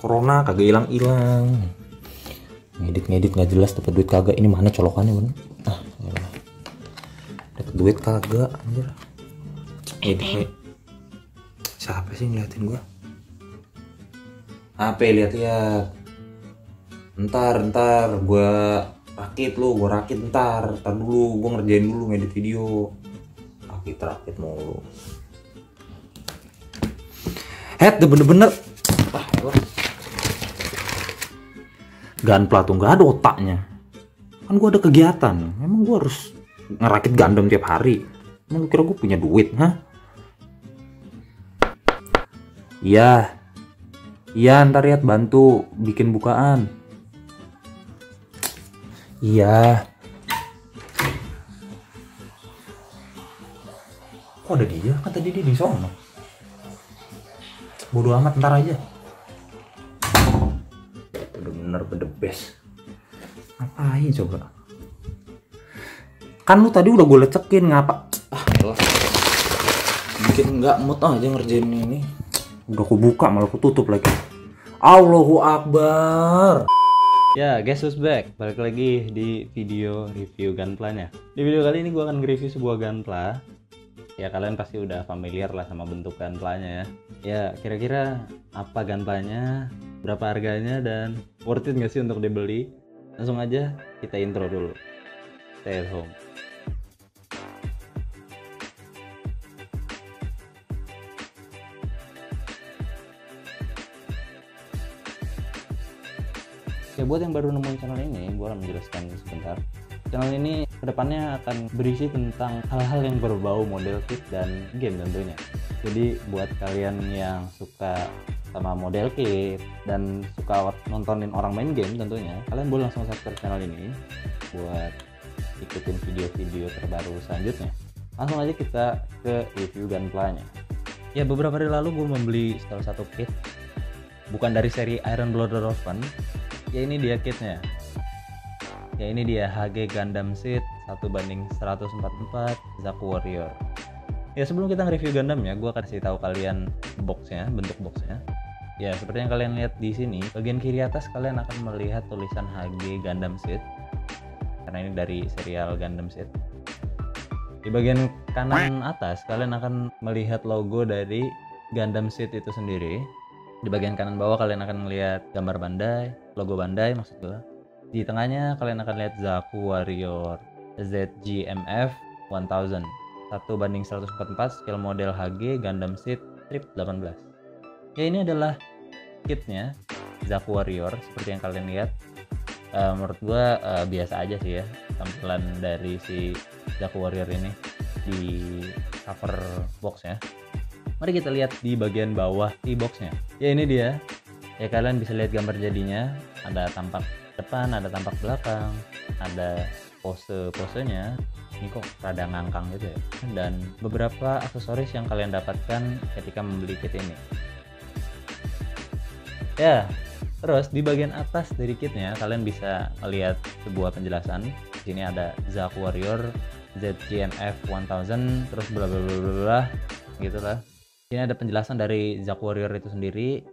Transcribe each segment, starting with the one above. Corona kagak hilang-hilang. Ngedit-ngedit nggak jelas, dapat duit kagak. Ini mana colokannya, Bun? Ah, dapat duit kagak, anjir. Edit. Siapa sih ngeliatin gua? Apa lihat-lihat. Ntar gua rakit lu, gua rakit ntar dulu, gua ngerjain dulu ngedit video. Rakit mulu. Head bener-bener. Ah, gunpla tuh nggak ada otaknya. Kan gua ada kegiatan. Emang gua harus ngerakit Gundam tiap hari? Emang lu kira gua punya duit, ha? Iya. Iya, ntar lihat bantu bikin bukaan. Iya. Kok ada dia? Kan tadi dia di sono. Bodoh amat, ntar aja. Bener-bener the best. Ngapain coba? Kan lu tadi udah gue lecekin, ngapa? Ah, elah. Mungkin nggak mood aja ngerjain ini. Udah aku buka malah aku tutup lagi. Allahu Akbar. Ya guys, who's back? Balik lagi di video review gunplanya. Di video kali ini gue akan nge-review sebuah gunpla. Ya kalian pasti udah familiar lah sama bentuk gunplanya ya. Ya kira-kira apa gunplanya, berapa harganya, dan worth it gak sih untuk dibeli? Langsung aja kita intro dulu. Stay at home. Ya buat yang baru nemuin channel ini, gue akan menjelaskan sebentar. Channel ini kedepannya akan berisi tentang hal-hal yang berbau model kit dan game tentunya. Jadi buat kalian yang suka sama model kit dan suka nontonin orang main game tentunya, kalian boleh langsung subscribe channel ini buat ikutin video-video terbaru selanjutnya. Langsung aja kita ke review gunplanya. Ya beberapa hari lalu gue membeli salah satu kit, bukan dari seri Iron Blooded Orphans. Ya ini dia kitnya. Ya ini dia HG Gundam Seed 1:144 Zaku Warrior. Ya sebelum kita nge-review Gundamnya, gue akan kasih tahu kalian boxnya, bentuk boxnya. Ya seperti yang kalian lihat di sini, bagian kiri atas kalian akan melihat tulisan HG Gundam Seed, karena ini dari serial Gundam Seed. Di bagian kanan atas kalian akan melihat logo dari Gundam Seed itu sendiri. Di bagian kanan bawah kalian akan melihat gambar Bandai, logo Bandai maksud gue. Di tengahnya kalian akan lihat Zaku Warrior ZGMF-1000 1:144 scale model HG Gundam Seed Trip 18. Ya ini adalah kitnya Zaku Warrior seperti yang kalian lihat. Menurut gue biasa aja sih ya tampilan dari si Zaku Warrior ini di cover boxnya. Mari kita lihat di bagian bawah di boxnya. Ya ini dia. Ya kalian bisa lihat gambar jadinya. Ada tampak depan, ada tampak belakang, ada pose-posenya. Ini kok rada ngangkang gitu ya. Dan beberapa aksesoris yang kalian dapatkan ketika membeli kit ini. Ya, terus di bagian atas dari kitnya kalian bisa lihat sebuah penjelasan. Di sini ada Zaku Warrior ZGMF-1000 terus bla bla bla bla gitulah. Ini ada penjelasan dari Zaku Warrior itu sendiri.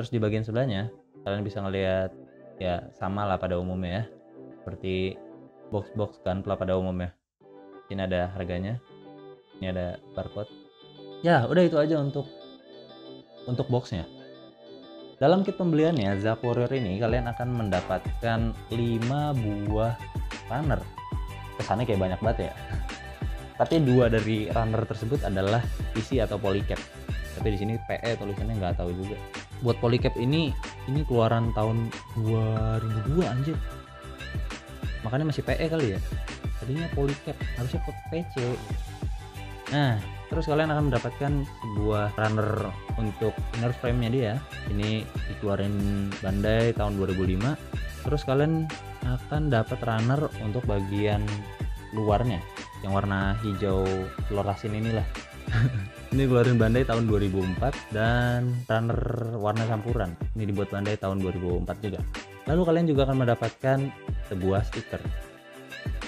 Terus di bagian sebelahnya kalian bisa ngelihat ya sama lah pada umumnya ya, seperti box-box gunpla pada umumnya. Ini ada harganya, ini ada barcode. Ya udah itu aja untuk boxnya. Dalam kit pembeliannya Zaku Warrior ini kalian akan mendapatkan 5 buah runner. Kesannya kayak banyak banget ya. Tapi 2 dari runner tersebut adalah PC atau polycap. Tapi di sini PE tulisannya nggak tahu juga. Buat polycap ini keluaran tahun 2002 anjir. Makanya masih PE kali ya. Tadinya polycap, harusnya PC. Nah, terus kalian akan mendapatkan sebuah runner untuk inner frame-nya dia. Ini dikeluarin Bandai tahun 2005. Terus kalian akan dapat runner untuk bagian luarnya yang warna hijau telur asin inilah. Ini keluarin Bandai tahun 2004 dan runner warna campuran. Ini dibuat Bandai tahun 2004 juga. Lalu kalian juga akan mendapatkan sebuah stiker.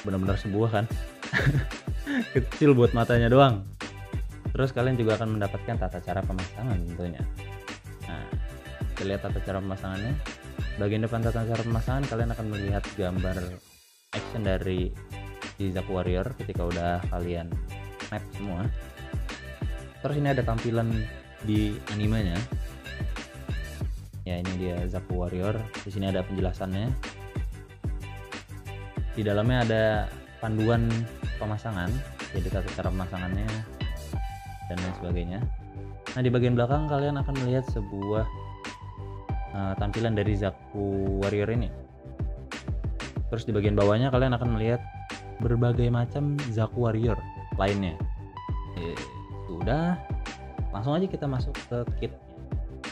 Benar-benar sebuah kan? Kecil buat matanya doang. Terus kalian juga akan mendapatkan tata cara pemasangan tentunya. Nah, Kita lihat tata cara pemasangannya. Bagian depan tata cara pemasangan kalian akan melihat gambar action dari Zaku Warrior ketika udah kalian map semua. Terus ini ada tampilan di animenya. Ya, ini dia Zaku Warrior. Di sini ada penjelasannya. Di dalamnya ada panduan pemasangan, jadi tata cara pemasangannya dan lain sebagainya. Nah, di bagian belakang kalian akan melihat sebuah tampilan dari Zaku Warrior ini. Terus di bagian bawahnya kalian akan melihat berbagai macam Zaku Warrior lainnya. Sudah, langsung aja kita masuk ke kit.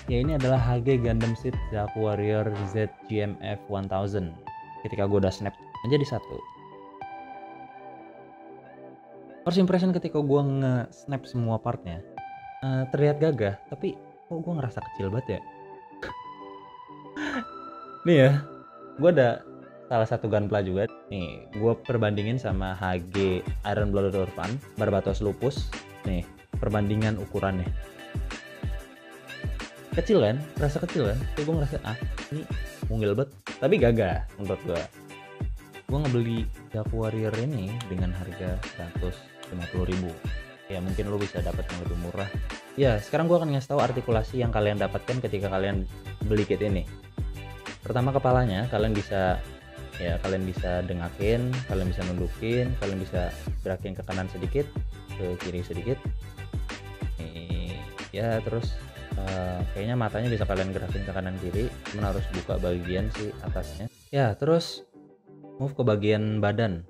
Ya, ini adalah HG Gundam Seed Zaku Warrior ZGMF-1000. Ketika gue udah snap menjadi satu. First impression ketika gue nge-snap semua partnya, terlihat gagah, tapi kok gue ngerasa kecil banget ya. Nih ya, gue ada salah satu gunpla juga. Nih, gue perbandingin sama HG Iron Blooded Orphans, Barbatos Lupus. Nih, perbandingan ukurannya. Kecil kan? Rasa kecil kan? Tapi gue ngerasa, ini mungil banget. Tapi gagah menurut gue. Gue ngebeli Zaku Warrior ini dengan harga 150.000. Ya, mungkin lo bisa dapat yang lebih murah. Ya, sekarang gue akan ngasih tahu artikulasi yang kalian dapatkan ketika kalian beli kit ini. Pertama, kepalanya kalian bisa dengakin, kalian bisa nundukin, kalian bisa gerakin ke kanan sedikit, ke kiri sedikit. Nih, ya, terus kayaknya matanya bisa kalian gerakin ke kanan kiri, cuman harus buka bagian si atasnya. Ya, terus move ke bagian badan.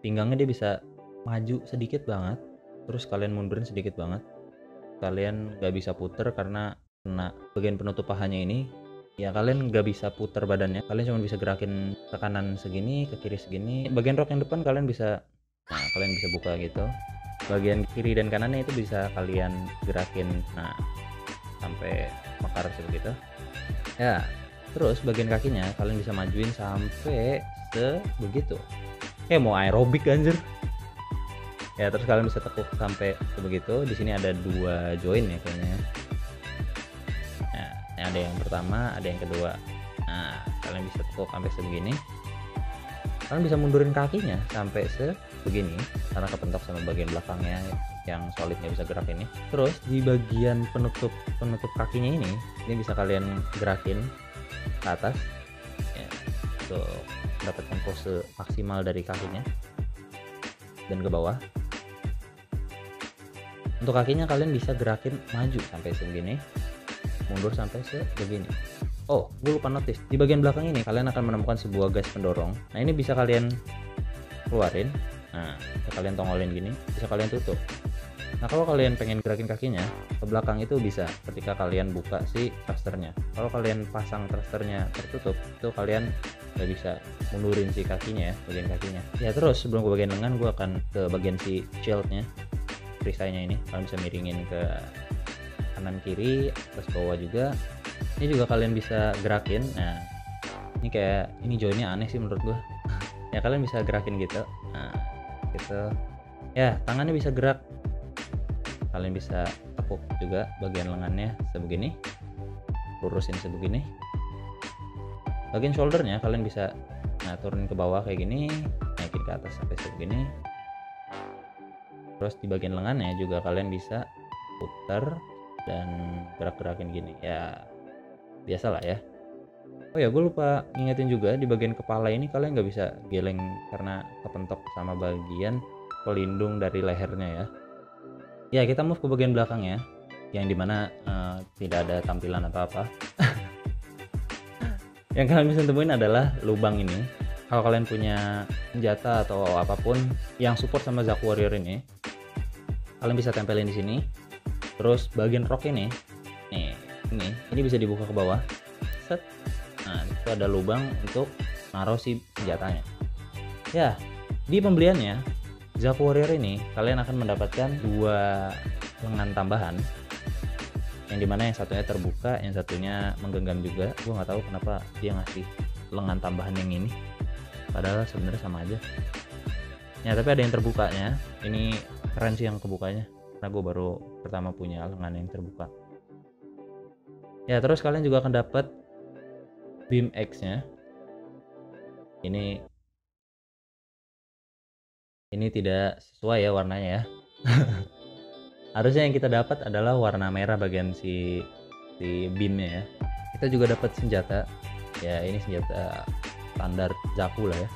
Pinggangnya dia bisa maju sedikit banget, terus kalian mundurin sedikit banget. Kalian nggak bisa puter karena kena bagian penutup pahanya ini. Ya, kalian nggak bisa puter badannya, kalian cuma bisa gerakin ke kanan segini, ke kiri segini. Bagian rok yang depan kalian bisa, nah, kalian bisa buka gitu. Bagian kiri dan kanannya itu bisa kalian gerakin, nah, sampai mekar seperti itu. Ya, terus bagian kakinya kalian bisa majuin sampai begitu. Mau aerobik anjir. Ya, terus kalian bisa tekuk sampai begitu. Di sini ada dua join ya kayaknya. Nah, ada yang pertama, ada yang kedua. Nah, kalian bisa tekuk sampai sebegini. Kalian bisa mundurin kakinya sampai sebegini karena kepentok sama bagian belakangnya yang solidnya bisa gerak ini. Terus di bagian penutup kakinya ini bisa kalian gerakin ke atas ya, untuk mendapatkan pose maksimal dari kakinya dan ke bawah. Untuk kakinya kalian bisa gerakin maju sampai segini, mundur sampai sebegini. Oh, gue lupa notice, di bagian belakang ini kalian akan menemukan sebuah gas pendorong. Nah, ini bisa kalian keluarin, nah, bisa kalian tongolin gini, bisa kalian tutup. Nah, kalau kalian pengen gerakin kakinya ke belakang itu bisa ketika kalian buka si thrusternya. Kalau kalian pasang thrusternya tertutup, itu kalian nggak bisa mundurin si kakinya ya, bagian kakinya. Ya, terus sebelum ke bagian lengan, gue akan ke bagian si shieldnya, perisainya ini. Kalian bisa miringin ke kanan kiri, terus bawah juga. Ini juga kalian bisa gerakin. Nah, ini joinnya aneh sih menurut gue. Ya, kalian bisa gerakin gitu. Nah, gitu. Ya, tangannya bisa gerak. Kalian bisa tekuk juga bagian lengannya sebegini, lurusin sebegini. Bagian shouldernya kalian bisa, nah, turunin ke bawah kayak gini, naikin ke atas sampai sebegini. Terus di bagian lengannya juga kalian bisa putar dan gerak-gerakin gini ya, biasalah ya. Oh ya, gue lupa ngingetin juga, di bagian kepala ini kalian nggak bisa geleng karena kepentok sama bagian pelindung dari lehernya ya. Ya, kita move ke bagian belakang ya, yang dimana tidak ada tampilan apa-apa. Yang kalian bisa temuin adalah lubang ini. Kalau kalian punya senjata atau apapun yang support sama Zaku Warrior ini, kalian bisa tempelin di sini. Terus bagian rok ini, nih, ini bisa dibuka ke bawah. Set. Nah, itu ada lubang untuk naruh si senjatanya. Ya, di pembeliannya Zaku Warrior ini kalian akan mendapatkan dua lengan tambahan, yang dimana yang satunya terbuka, yang satunya menggenggam juga. Gue nggak tahu kenapa dia ngasih lengan tambahan yang ini, padahal sebenarnya sama aja ya. Tapi ada yang terbukanya, ini keren sih yang kebukanya, karena gue baru pertama punya lengan yang terbuka. ya. Terus kalian juga akan dapat beam X nya ini tidak sesuai ya warnanya ya. Harusnya yang kita dapat adalah warna merah bagian si beamnya ya. Kita juga dapat senjata ya, ini senjata standar Zaku lah ya.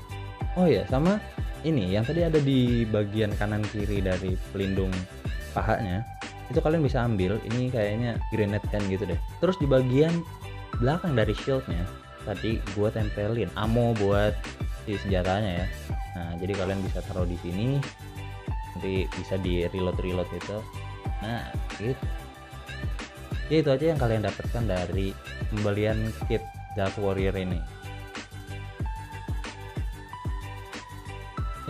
Oh ya, sama ini yang tadi ada di bagian kanan kiri dari pelindung pahanya, itu kalian bisa ambil. Ini kayaknya grenade kan gitu deh. Terus di bagian belakang dari shieldnya tadi gua tempelin ammo buat si senjatanya ya. Nah jadi kalian bisa taruh di sini, nanti bisa di reload gitu. Nah gitu ya, itu aja yang kalian dapatkan dari pembelian kit Zaku Warrior ini.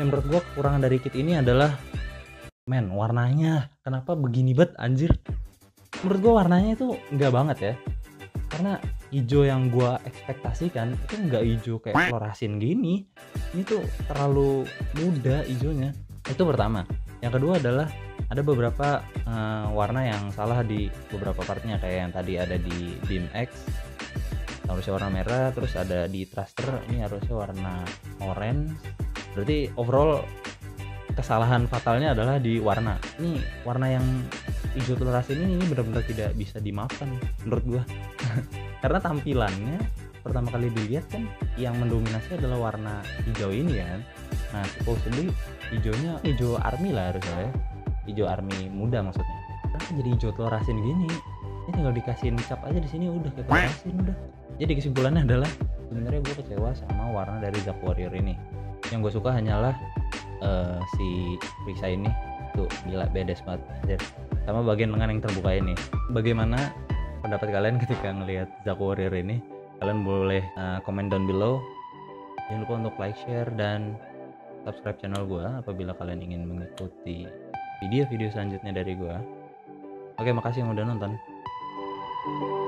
Yang menurut gua kekurangan dari kit ini adalah warnanya kenapa begini bet anjir. Menurut gua warnanya itu enggak banget ya, karena hijau yang gua ekspektasikan itu enggak hijau kayak florasin gini. Ini tuh terlalu muda hijaunya, itu pertama. Yang kedua adalah ada beberapa warna yang salah di beberapa partnya, kayak yang tadi ada di beam X harusnya warna merah, terus ada di thruster ini harusnya warna orange. Berarti overall kesalahan fatalnya adalah di warna ini, warna yang hijau toleransi ini benar-benar tidak bisa dimaafkan menurut gua. Karena tampilannya pertama kali dilihat kan yang mendominasi adalah warna hijau ini kan. Nah supposedly hijaunya hijau army lah harusnya ya, hijau army muda maksudnya. Kenapa jadi hijau toleransi gini? Ini tinggal dikasihin cap aja di sini udah kayak toleransi udah. Jadi kesimpulannya adalah sebenarnya gua kecewa sama warna dari Zaku Warrior ini. Yang gue suka hanyalah si Risa ini tuh gila bedes banget, sama bagian lengan yang terbuka ini. Bagaimana pendapat kalian ketika ngelihat Zaku Warrior ini? Kalian boleh komen down below. Jangan lupa untuk like, share, dan subscribe channel gue apabila kalian ingin mengikuti video-video selanjutnya dari gue. Oke, makasih yang udah nonton.